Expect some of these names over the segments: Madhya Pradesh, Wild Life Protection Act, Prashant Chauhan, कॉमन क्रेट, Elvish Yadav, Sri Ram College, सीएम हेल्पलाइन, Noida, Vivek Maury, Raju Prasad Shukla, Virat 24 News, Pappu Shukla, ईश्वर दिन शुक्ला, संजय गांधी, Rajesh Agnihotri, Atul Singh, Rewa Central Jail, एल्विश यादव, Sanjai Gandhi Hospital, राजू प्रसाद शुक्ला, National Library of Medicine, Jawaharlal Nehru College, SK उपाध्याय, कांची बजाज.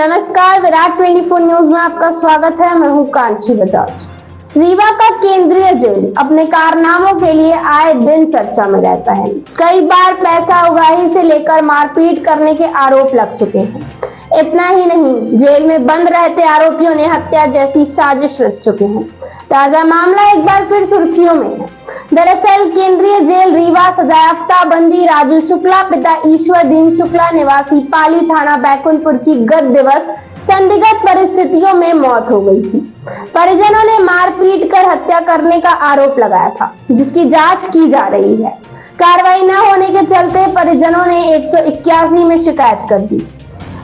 नमस्कार, विराट 24 न्यूज में आपका स्वागत है। मैं हूं कांची बजाज। रीवा का केंद्रीय जेल अपने कारनामों के लिए आए दिन चर्चा में रहता है। कई बार पैसा उगाही से लेकर मारपीट करने के आरोप लग चुके हैं। इतना ही नहीं, जेल में बंद रहते आरोपियों ने हत्या जैसी साजिश रच चुके हैं। ताजा मामला एक बार फिर सुर्खियों में है। दरअसल केंद्रीय जेल रीवा सजायाफ्ता बंदी राजू शुक्ला पिता ईश्वर दिन शुक्ला निवासी पाली थाना बैकुंठपुर की गत दिवस संदिग्ध परिस्थितियों में मौत हो गई थी। परिजनों ने मारपीट कर हत्या करने का आरोप लगाया था, जिसकी जाँच की जा रही है। कार्रवाई न होने के चलते परिजनों ने 181 में शिकायत कर दी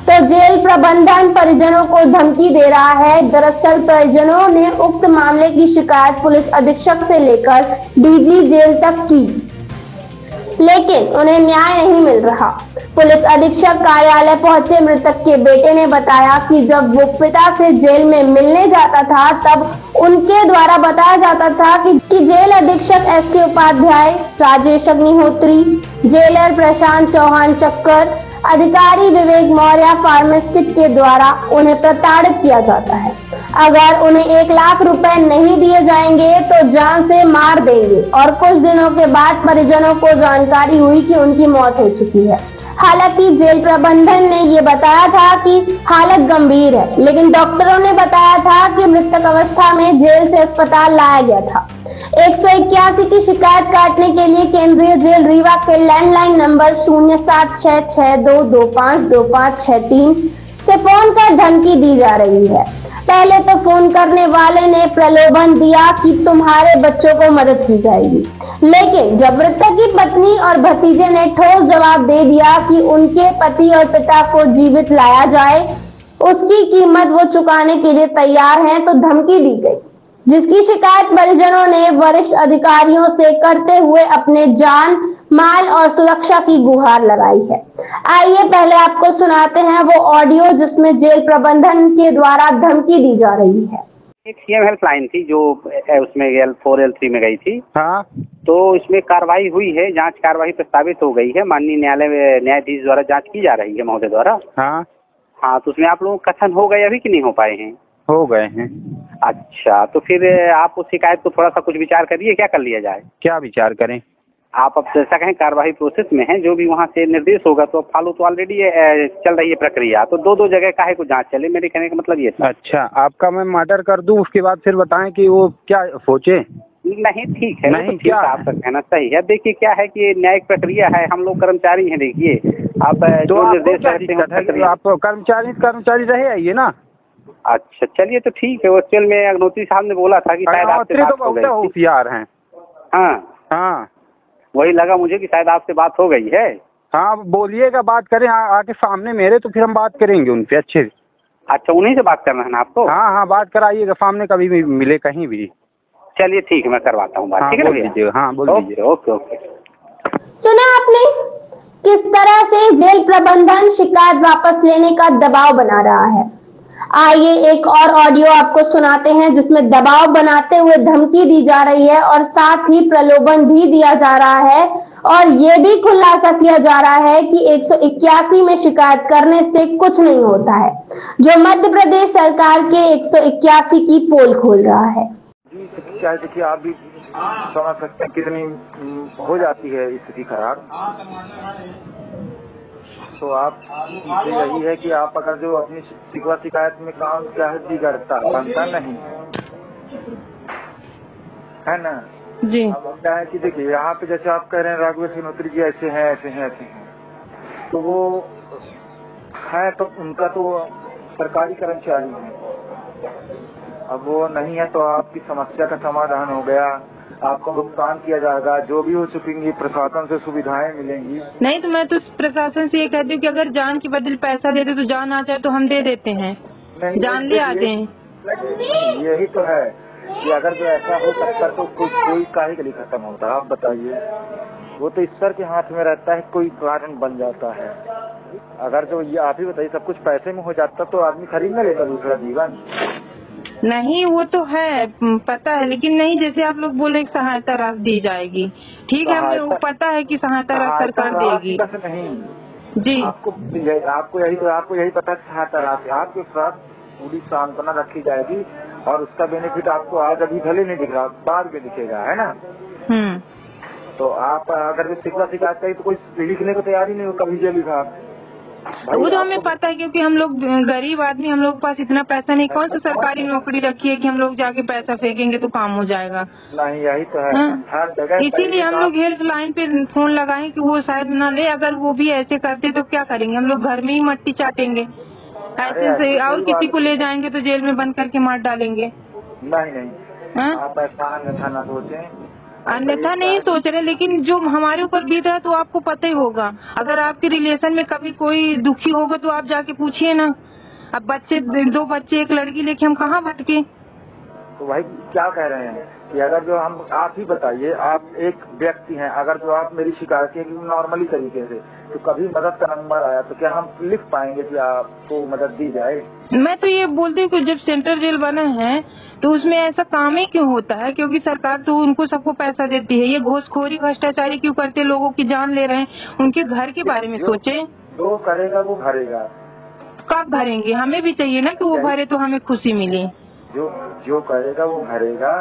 तो जेल प्रबंधन परिजनों को धमकी दे रहा है। दरअसल परिजनों ने उक्त मामले की शिकायत पुलिस अधीक्षक से लेकर डीजी जेल तक की, लेकिन उन्हें न्याय नहीं मिल रहा। पुलिस अधीक्षक कार्यालय पहुंचे मृतक के बेटे ने बताया कि जब वो पिता से जेल में मिलने जाता था, तब उनके द्वारा बताया जाता था कि जेल अधीक्षक SK उपाध्याय, राजेश अग्निहोत्री, जेलर प्रशांत चौहान चक्कर, अधिकारी विवेक मौर्य फार्मासिस्ट के द्वारा उन्हें प्रताड़ित किया जाता है। अगर उन्हें 1 लाख रुपए नहीं दिए जाएंगे तो जान से मार देंगे। और कुछ दिनों के बाद परिजनों को जानकारी हुई कि उनकी मौत हो चुकी है। हालांकि जेल प्रबंधन ने ये बताया था कि हालत गंभीर है, लेकिन डॉक्टरों ने बताया था कि मृतक अवस्था में जेल से अस्पताल लाया गया था। 181 की शिकायत काटने के लिए केंद्रीय जेल रीवा के लैंडलाइन नंबर 076622252563 से फोन कर धमकी दी जा रही है। पहले तो फोन करने वाले ने प्रलोभन दिया कि तुम्हारे बच्चों को मदद की जाएगी, लेकिन जब मृतक की पत्नी और भतीजे ने ठोस जवाब दे दिया कि उनके पति और पिता को जीवित लाया जाए, उसकी कीमत वो चुकाने के लिए तैयार है, तो धमकी दी गई, जिसकी शिकायत परिजनों ने वरिष्ठ अधिकारियों से करते हुए अपने जान, माल और सुरक्षा की गुहार लगाई है। आइए पहले आपको सुनाते हैं वो ऑडियो जिसमें जेल प्रबंधन के द्वारा धमकी दी जा रही है। एक सीएम हेल्पलाइन थी जो उसमें L4 L3 में गई थी। हाँ, तो इसमें कार्रवाई हुई है, जांच कार्रवाई प्रस्तावित हो गई है। माननीय न्यायालय में न्यायाधीश द्वारा जाँच की जा रही है, महोदय द्वारा। हाँ, तो उसमें आप लोग कथन हो गए अभी की नहीं हो पाए हैं? हो गए हैं। अच्छा, तो फिर आप उस शिकायत को थोड़ा सा कुछ विचार करिए, क्या कर लिया जाए? क्या विचार करें आप? अब जैसा कहें कार्यवाही प्रोसेस में है, जो भी वहाँ से निर्देश होगा तो फॉलो तो ऑलरेडी चल रही है प्रक्रिया। तो 2-2 जगह काहे को जांच चले, मेरे कहने का मतलब ये था। अच्छा, आपका मैं मर्डर कर दूं, उसके बाद फिर बताएं कि वो क्या सोचे? नहीं, ठीक है, नहीं तो आपका कहना सही है। देखिए क्या है कि न्यायिक प्रक्रिया है, हम लोग कर्मचारी है। देखिए आप कर्मचारी रहे आइए ना। अच्छा, चलिए तो ठीक है। एक्चुअल में अग्निहोत्री साहब ने बोला था कि शायद आपसे बात हो गई। होशियार हैं। हाँ, वही लगा मुझे कि शायद आपसे बात हो गई है। हाँ, बोलिएगा, बात करें आके सामने मेरे, तो फिर हम बात करेंगे उनसे अच्छे से। अच्छा, उन्हीं से बात करना है ना आपको? हाँ, बात कराइएगा सामने, कभी भी मिले कहीं भी। चलिए ठीक है, मैं करवाता हूँ बात। ठीक है, हाँ बोल दीजिए। Okay okay. सुना आपने किस तरह से जेल प्रबंधन शिकायत वापस लेने का दबाव बना रहा है। आइए एक और ऑडियो आपको सुनाते हैं, जिसमें दबाव बनाते हुए धमकी दी जा रही है और साथ ही प्रलोभन भी दिया जा रहा है। और ये भी खुलासा किया जा रहा है कि 181 में शिकायत करने से कुछ नहीं होता है, जो मध्य प्रदेश सरकार के 181 की पोल खोल रहा है। जी, शिकायत देखिए आप भी समझ सकते हैं कितनी हो जाती है स्थिति खराब। तो आप यही है कि आप अगर जो अपनी शिकायत में काम चाहती करता बनता नहीं है ना जी। अब क्या है कि देखिए यहाँ पे जैसे आप कह रहे हैं राघवेश अग्निहोत्री जी ऐसे हैं ऐसे हैं ऐसे हैं, तो वो है तो उनका तो सरकारी कर्मचारी है। अब वो नहीं है तो आपकी समस्या का समाधान हो गया, आपको भुगतान किया जाएगा, जो भी हो चुकेंगी प्रशासन से सुविधाएं मिलेंगी। नहीं तो मैं तो प्रशासन से ये कहती हूँ कि अगर जान के बदले पैसा दे दे तो जान आ जाए तो हम दे देते हैं, जान ले आते हैं। यही तो है कि अगर जो ऐसा हो सकता तो कोई काहे के लिए खत्म होता, आप बताइए। वो तो ईश्वर के हाथ में रहता है, कोई कारण बन जाता है। अगर जो ये आप ही बताइए सब कुछ पैसे में हो जाता तो आदमी खरीद न लेता दूसरा जीवन। नहीं वो तो है पता है, लेकिन नहीं जैसे आप लोग बोले सहायता राशि दी जाएगी, ठीक है, पता है कि सहायता राशि सरकार देगी। नहीं जी आपको मिल जाएगा। आपको यही पता था आपके साथ पूरी सांत्वना रखी जाएगी और उसका बेनिफिट आपको आज अभी भले नहीं दिख रहा, बाद में दिखेगा, है ना। तो आप अगर शिकवा शिकायत करी तो कोई लिखने को तैयार ही नहीं हो, कभी जेल लिखा। वो तो हमें पता है क्योंकि हम लोग गरीब आदमी, हम लोग के पास इतना पैसा नहीं, कौन सी सरकारी नौकरी रखी है कि हम लोग जाके पैसा फेंकेंगे तो काम हो जाएगा। नहीं, यही तो है हर जगह। इसीलिए हम लोग हेल्प लाइन पे फोन लगाएं कि वो शायद ना ले। अगर वो भी ऐसे करते तो क्या करेंगे, हम लोग घर में ही मट्टी चाटेंगे ऐसे से, और किसी को ले जाएंगे तो जेल में बंद करके मार डालेंगे। नहीं नहीं, आप ऐसा अन्यथा न सोचें, अन्यथा नहीं सोच रहे, लेकिन जो हमारे ऊपर बीत रहा तो आपको पता ही होगा। अगर आपके रिलेशन में कभी कोई दुखी होगा तो आप जाके पूछिए ना। अब बच्चे, दो बच्चे, एक लड़की लेके हम कहाँ भटके। तो भाई क्या कह रहे हैं कि अगर जो हम, आप ही बताइए, आप एक व्यक्ति हैं, अगर जो आप मेरी शिकायत नॉर्मली तरीके से, तो कभी मदद का नंबर आया तो क्या हम लिख पाएंगे कि आपको मदद दी जाए। मैं तो ये बोलती हूँ कि जब सेंट्रल जेल बना है तो उसमें ऐसा काम ही क्यों होता है, क्योंकि सरकार तो उनको सबको पैसा देती है। ये घोसखोरी भ्रष्टाचारी क्यों करते, लोगों की जान ले रहे हैं, उनके घर के बारे में सोचे। जो करेगा वो भरेगा, कब भरेंगे, हमें भी चाहिए ना कि वो भरे तो हमें खुशी मिले। जो करेगा वो भरेगा,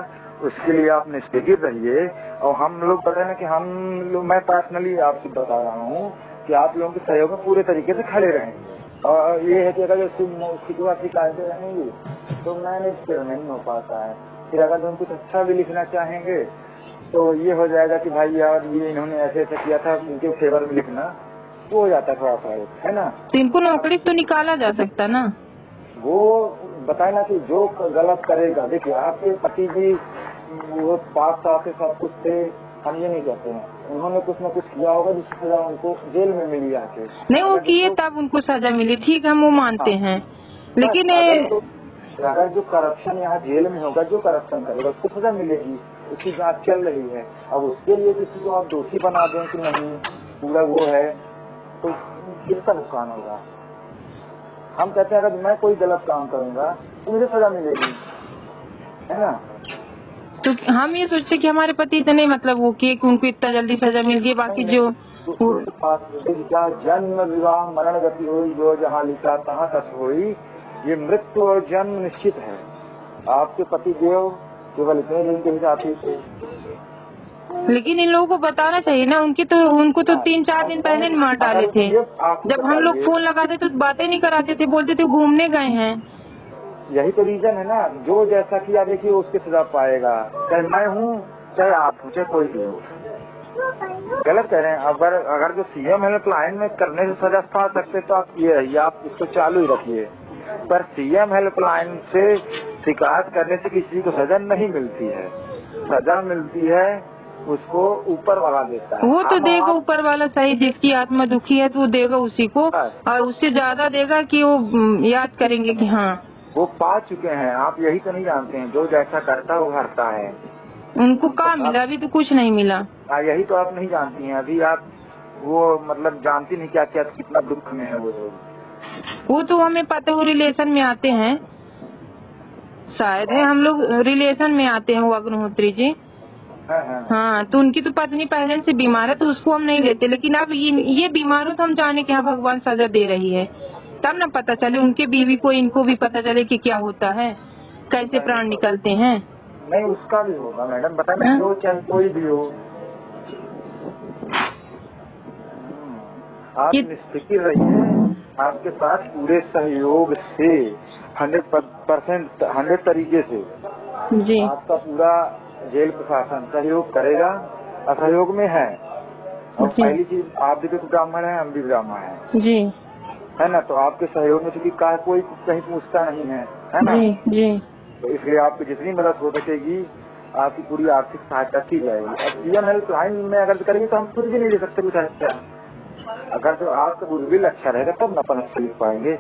उसके लिए आप निश्चित रहिए। और हम लोग बताए ना कि मैं पर्सनली आपसे बता रहा हूँ कि आप लोगों के सहयोग में पूरे तरीके से खड़े रहें। और ये है कि अगर शिकवा शिकायतें रहेंगी तो मैनेज फिर नहीं हो पाता है। फिर अगर हम कुछ अच्छा भी लिखना चाहेंगे तो ये हो जाएगा कि भाई यार ये इन्होंने ऐसे ऐसा किया था, उनके फेवर में लिखना तो हो जाता थोड़ा सा, है ना। तो इनको नौकरी तो निकाला जा सकता ना। वो बताए ना कि जो गलत करेगा, देखिए आपके पति जी वो पाप साफ के सब कुछ थे, हम ये नहीं कहते हैं, उन्होंने कुछ न कुछ किया होगा जिसकी सजा उनको जेल में मिली जाके। नहीं वो किए तब उनको सजा मिली, ठीक है, हम वो मानते हैं, लेकिन अगर जो करप्शन यहाँ जेल में होगा, जो करप्शन करेगा उसको सजा मिलेगी, उसकी जांच चल रही है। अब उसके लिए किसी को आप दोषी बना दें कि नहीं पूरा वो है तो किसका नुकसान होगा। हम कहते हैं अगर मैं कोई गलत काम करूँगा तो मुझे सजा मिलेगी, है ना। तो हम ये सोचते कि हमारे पति इतने मतलब वो किए कि उनको इतना जल्दी सजा मिल गई, बाकी जो जन्म विवाह मरण गति हुई, जो जहाँ लिखा तहाँ सच हुई, ये मृत्यु और जन्म निश्चित है। आपके पति देव केवल इतने दिन के हिसाब से, लेकिन इन लोगों को बताना चाहिए ना। उनको तो 3-4 दिन पहले नहीं मार डाले थे। जब हम लोग फोन लगाते तो बातें नहीं कराते थे, बोलते थे घूमने गए हैं। यही तो रीजन है ना, जो जैसा किया देखिए उसके खिलाफ पाएगा, चाहे मैं हूँ चाहे आप हो चाहे कोई भी हो। गलत कह रहे हैं। अगर जो सीएम हेल्पलाइन में करने से सजा पा सकते तो आप ये रहिए, आप इसको चालू ही रखिए। पर सीएम हेल्पलाइन से शिकायत करने से किसी को सजा नहीं मिलती है, सजा मिलती है उसको ऊपर वाला देता है। वो तो देगा ऊपर वाला, सही, जिसकी आत्मा दुखी है तो वो देगा उसी को, और उससे ज्यादा देगा कि वो याद करेंगे कि हाँ वो पा चुके हैं। आप यही तो नहीं जानते हैं, जो जैसा करता है वो हरता है। उनको क्या मिला, अभी तो कुछ नहीं मिला। यही तो आप नहीं जानती है, अभी आप वो मतलब जानती नहीं क्या क्या कितना दुख में है वो लोग। वो तो हमें पता है, वो रिलेशन में आते हैं शायद, है हम लोग रिलेशन में आते हैं वो अग्निहोत्री जी। हाँ, तो उनकी तो पत्नी पहले से बीमार है तो उसको हम नहीं लेते, लेकिन अब ये बीमार हो तो हम जाने के यहाँ भगवान सजा दे रही है, तब ना पता चले उनके बीवी को, इनको भी पता चले कि क्या होता है, कैसे प्राण निकलते हैं। नहीं उसका भी होगा मैडम, बताए जो चाहे कोई भी हो, आप निश्चित रहिए। आपके साथ पूरे सहयोग से 100% 100 तरीके से जी आपका पूरा जेल प्रशासन सहयोग करेगा, असहयोग में है। और पहली चीज आप भी तो ब्राह्मण है, हम भी ब्राह्मण है जी, है ना। तो आपके सहयोग में चूंकि कहा कोई कहीं पूछता नहीं है, है ना जी। तो इसलिए आपकी जितनी मदद हो सकेगी आपकी पूरी आर्थिक सहायता की जाएगी। और जीवन हेल्पलाइन में अगर करेंगे तो हम खुद भी नहीं ले सकते कुछ अच्छा, अगर तो आपका गुडविल अच्छा रहेगा तब तो अपन सीख पाएंगे।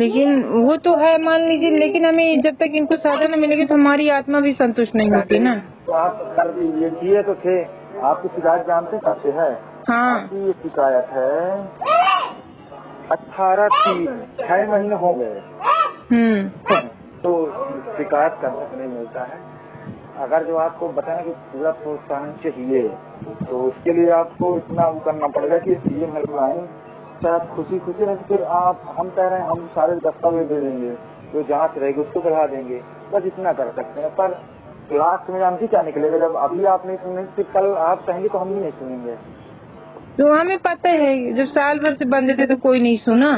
लेकिन वो तो है मान लीजिए, लेकिन हमें जब तक इनको सजा न मिलेगी तो हमारी आत्मा भी संतुष्ट नहीं होती ना। तो आप कर ये तो थे, आपकी शिकायत जानते सबसे है। हाँ, आपकी ये शिकायत है 18-3-6 महीने हो गए। तो शिकायत करने को नहीं मिलता है। अगर जो आपको बताने की पूरा प्रोत्साहन चाहिए तो उसके लिए आपको इतना वो करना पड़ेगा कि सीएम हेल्पलाइन से आप खुशी खुशी रहें। फिर आप हम कह रहे हैं हम सारे दस्तावेज दे देंगे, जो जांच रहेगी उसको बढ़ा देंगे, बस इतना कर सकते हैं। पर लास्ट में जानती क्या निकलेगा, जब अभी आप नहीं सुनेंगे कल आप कहेंगे तो हम भी नहीं सुनेंगे। तो हमें पता है जब साल भर से बंद थे तो कोई नहीं सुना,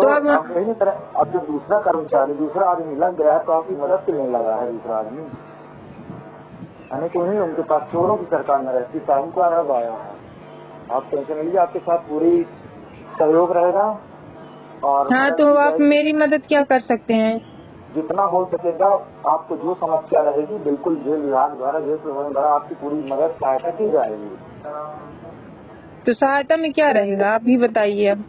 तो अब जो दूसरा कर्मचारी दूसरा आदमी लग गया है तो आपकी मदद के लिए लगा है दूसरा आदमी, यानी कि नहीं उनके पास चोरों की सरकार न रहती। शाम को अरब आया है, आप टेंशन लीजिए, आपके साथ पूरी सहयोग रहेगा। और हाँ, तो आप मेरी मदद क्या कर सकते हैं, जितना हो सकेगा आपको जो समस्या रहेगी बिल्कुल जेल विभाग द्वारा जेल प्रबंधन द्वारा आपकी पूरी मदद सहायता की जाएगी। तो सहायता में क्या रहेगा आप ही बताइए। अब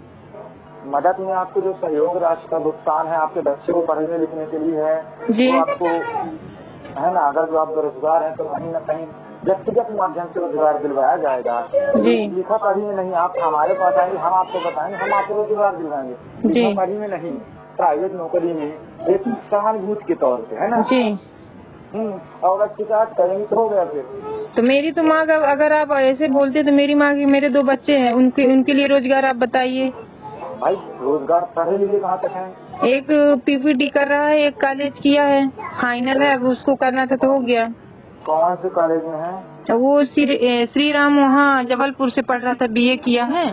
मदद में आपको जो सहयोग राशि का भुगतान है आपके बच्चे को पढ़ने लिखने के लिए है जी। तो आपको है ना, अगर जो आप बेरोजगार हैं तो कहीं ना कहीं व्यक्तिगत माध्यम से रोजगार दिलवाया जाएगा जी। लिखा पढ़ी में नहीं, आप हमारे पास आएंगे हम आपको बताएंगे, हम आपको रोजगार दिलवाएंगे। लिखा पढ़ी में नहीं, प्राइवेट नौकरी में एक सहानुभूति के तौर पे, है ना जी। और अगर शिकायत करेंगे तो हो गया फिर। तो मेरी तो माँ, अगर आप ऐसे बोलते तो मेरी माँ की मेरे 2 बच्चे हैं, उनके लिए रोजगार आप बताइए भाई। रोजगार पढ़े लिखे कहाँ तक है, एक पीपीटी कर रहा है, एक कॉलेज किया है, फाइनल है, अब उसको करना था तो हो गया। कौन से कॉलेज में है वो? श्री राम, वहाँ जबलपुर से पढ़ रहा था, बीए किया है,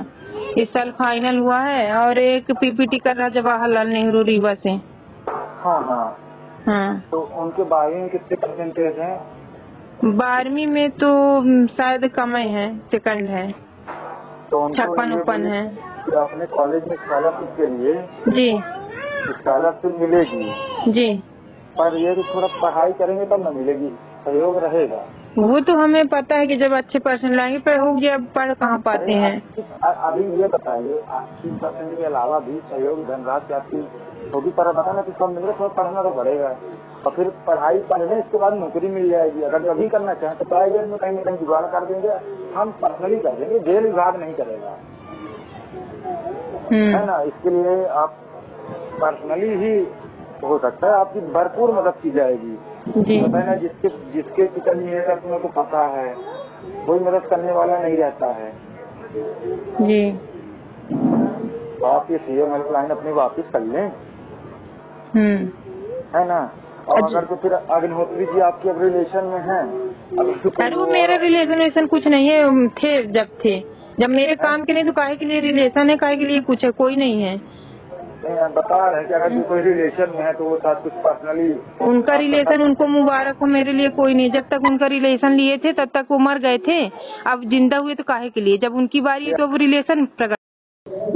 इस साल फाइनल हुआ है। और एक पीपीटी कर रहा जवाहरलाल नेहरू रीवा से। हाँ हाँ हाँ। तो उनके 12वीं में कितने परसेंटेज है? 12वीं में तो शायद कम है, सेकंड है, 56 है। अपने कॉलेज में स्कॉलरशिप के लिए जी स्कॉलरशिप मिलेगी जी, पर ये तो थोड़ा पढ़ाई करेंगे तब न मिलेगी, सहयोग रहेगा। वो तो हमें पता है कि जब अच्छे परसेंट लाएंगे, पर हो गया पढ़ कहाँ पाते हैं। अभी ये बताइए 80% के अलावा भी सहयोग धनराशि आपकी होगी, पर बताना कि कम मिलेगा, थोड़ा पढ़ना तो पड़ेगा। और फिर पढ़ाई पढ़ने इसके बाद नौकरी मिल जाएगी। अगर अभी करना चाहें तो प्राइवेट में कहीं ना कहीं जुगाड़ कर देंगे, हम पर्सनली कर देंगे, जेल विभाग नहीं करेगा, है ना। इसके लिए आप पर्सनली ही हो सकता है, आपकी भरपूर मदद की जाएगी। बताना जिसके पिता नहीं है तो उनको पता है, कोई मदद करने वाला नहीं रहता है जी। आप ये सीएम हेल्पलाइन अपनी वापस कर लें, है ना। और अगर तो फिर अग्निहोत्री जी आपके अब रिलेशन में है? अरे वो मेरे रिलेशन कुछ नहीं है, जब मेरे काम के नहीं तो काहे के लिए रिलेशन है, काहे के लिए कुछ है, कोई नहीं है। बता रहे कि अगर कोई रिलेशन में है तो वो साथ कुछ पर्सनली उनका रिलेशन, उनको मुबारक हो, मेरे लिए कोई नहीं। जब तक उनका रिलेशन लिए थे तब तक वो मर गए थे, अब जिंदा हुए तो काहे के लिए, जब उनकी बारी है तो वो रिलेशन।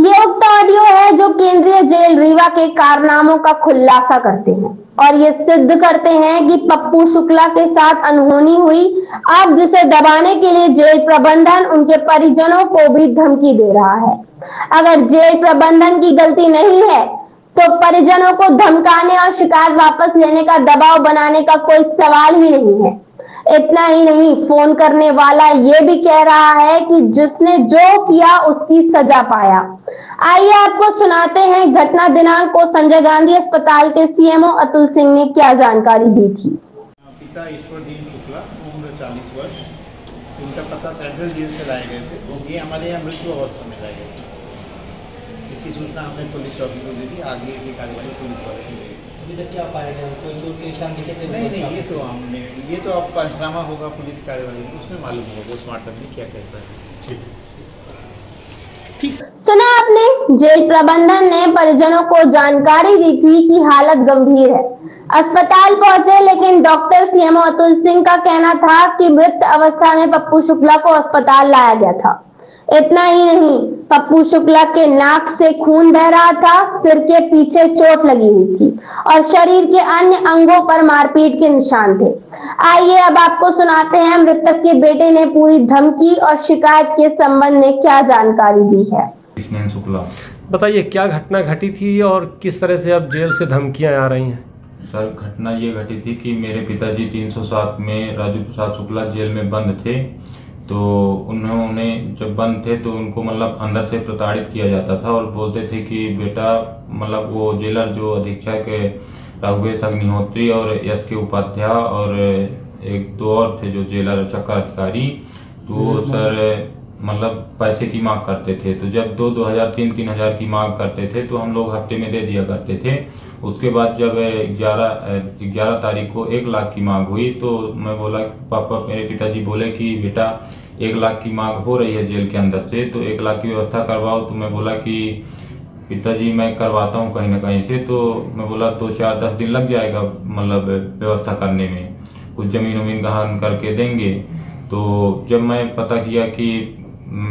ये उक्त ऑडियो है जो केंद्रीय जेल रीवा के कारनामों का खुलासा करते हैं और ये सिद्ध करते हैं कि पप्पू शुक्ला के साथ अनहोनी हुई, अब जिसे दबाने के लिए जेल प्रबंधन उनके परिजनों को भी धमकी दे रहा है। अगर जेल प्रबंधन की गलती नहीं है तो परिजनों को धमकाने और शिकार वापस लेने का दबाव बनाने का कोई सवाल ही नहीं है। इतना ही नहीं, फोन करने वाला ये भी कह रहा है कि जिसने जो किया उसकी सजा पाया। आइए आपको सुनाते हैं घटना दिनांक को संजय गांधी अस्पताल के सीएमओ अतुल सिंह ने क्या जानकारी दी थी। पिता ईश्वर दिन शुक्ला उम्र 40 वर्ष, उनका पता सेंट्रल जेल से लाए गए थे, वो ये हमारे यहाँ मृत्यु अवस्था में लाए गए थे। इसकी सूचना हमने पुलिस चौकी को दी थी, आगे की कार्यवाही पुलिस वाले की गई। अभी तक क्या पाया गया, कोई चोट के निशान दिखे थे? नहीं नहीं, ये तो अब पंचनामा होगा, पुलिस कार्यवाही उसमें मालूम होगा पोस्टमार्टम में क्या कैसा है। ठीक है, सुना आपने, जेल प्रबंधन ने परिजनों को जानकारी दी थी कि हालत गंभीर है। अस्पताल पहुंचे लेकिन डॉक्टर सीएमओ अतुल सिंह का कहना था कि मृत अवस्था में पप्पू शुक्ला को अस्पताल लाया गया था। इतना ही नहीं, पप्पू शुक्ला के नाक से खून बह रहा था, सिर के पीछे चोट लगी हुई थी और शरीर के अन्य अंगों पर मारपीट के निशान थे। आइए अब आपको सुनाते हैं मृतक के बेटे ने पूरी धमकी और शिकायत के संबंध में क्या जानकारी दी है। शुक्ला, बताइए क्या घटना घटी थी और किस तरह से अब जेल से धमकियां आ रही हैं? सर, घटना ये घटी थी कि मेरे पिताजी 307 में राजू प्रसाद शुक्ला जेल में बंद थे, तो उन्होंने जब बंद थे तो उनको मतलब अंदर से प्रताड़ित किया जाता था और बोलते थे कि बेटा, मतलब वो जेलर जो अधीक्षक राजेश अग्निहोत्री और एसके उपाध्याय और एक दो और थे जो जेलर चक्कर अधिकारी, तो सर मतलब पैसे की मांग करते थे। तो जब 2-2 हज़ार 3-3 हज़ार की मांग करते थे तो हम लोग हफ्ते में दे दिया करते थे। उसके बाद जब 11 तारीख को 1 लाख की मांग हुई तो मैं बोला, पापा मेरे पिताजी बोले कि बेटा 1 लाख की मांग हो रही है जेल के अंदर से, तो 1 लाख की व्यवस्था करवाओ। तो मैं बोला कि पिताजी मैं करवाता हूँ कहीं ना कहीं से। तो मैं बोला 2-4-10 दिन लग जाएगा, मतलब व्यवस्था करने में कुछ जमीन उमीन गहन करके देंगे। तो जब मैं पता किया कि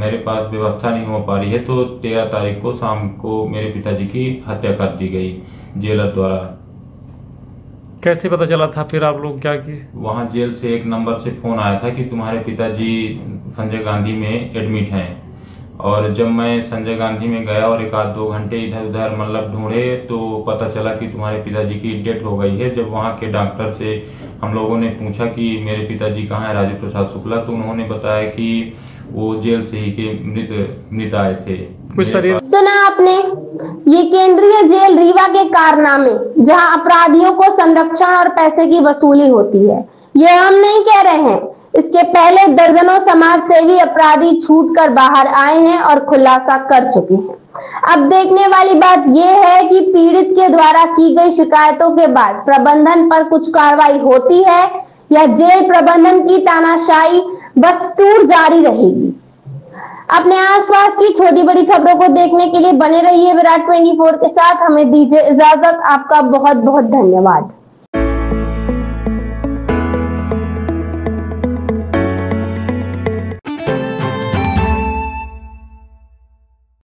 मेरे पास व्यवस्था नहीं हो पा रही है तो 13 तारीख को शाम को मेरे पिताजी की हत्या कर दी गई जेलर द्वारा। कैसे पता चला था? फिर आप लोग क्या किए? वहाँ जेल से एक नंबर से फोन आया था कि तुम्हारे पिताजी संजय गांधी में एडमिट हैं। और जब मैं संजय गांधी में गया और 1-2 घंटे इधर उधर मतलब ढूंढे तो पता चला कि तुम्हारे पिताजी की डेथ हो गई है। जब वहाँ के डॉक्टर से हम लोगों ने पूछा कि मेरे पिताजी कहाँ हैं राजू प्रसाद शुक्ला, तो उन्होंने बताया कि वो जेल से ही के मृत आए थे। सुना आपने ये केंद्रीय जेल रीवा के कारनामे, जहाँ अपराधियों को संरक्षण और पैसे की वसूली होती है, ये हम नहीं कह रहे हैं। इसके पहले दर्जनों समाज सेवी अपराधी छूटकर बाहर आए हैं और खुलासा कर चुके हैं। अब देखने वाली बात यह है कि पीड़ित के द्वारा की गई शिकायतों के बाद प्रबंधन पर कुछ कार्रवाई होती है या जेल प्रबंधन की तानाशाही बदस्तूर जारी रहेगी। अपने आसपास की छोटी बड़ी खबरों को देखने के लिए बने रहिए विराट 24 के साथ। हमें दीजिए इजाजत। आपका बहुत बहुत धन्यवाद।